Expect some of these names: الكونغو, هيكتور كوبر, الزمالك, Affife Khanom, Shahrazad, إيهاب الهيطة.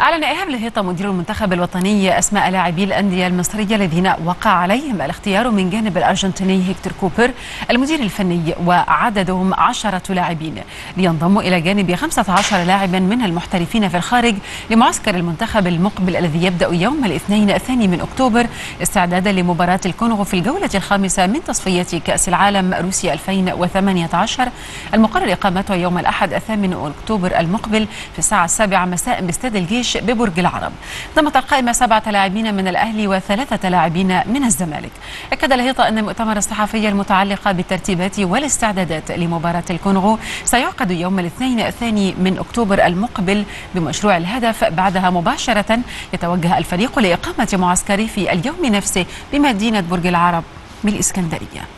أعلن إيهاب الهيطة مدير المنتخب الوطني أسماء لاعبي الأندية المصرية الذين وقع عليهم الاختيار من جانب الأرجنتيني هيكتور كوبر المدير الفني، وعددهم 10 لاعبين لينضموا إلى جانب 15 لاعبا من المحترفين في الخارج لمعسكر المنتخب المقبل الذي يبدأ يوم الاثنين 2 أكتوبر استعدادا لمباراة الكونغو في الجولة الخامسة من تصفية كأس العالم روسيا 2018 المقرر إقامته يوم الأحد 8 أكتوبر المقبل في الساعة 7 مساء باستاد الجيش ببرج العرب. ضمت القائمة 7 لاعبين من الأهلي و3 لاعبين من الزمالك. أكد الهيطة أن المؤتمر الصحفي المتعلقة بالترتيبات والاستعدادات لمباراة الكونغو سيعقد يوم الاثنين 2 أكتوبر المقبل بمشروع الهدف، بعدها مباشرة يتوجه الفريق لإقامة معسكره في اليوم نفسه بمدينة برج العرب بالإسكندرية.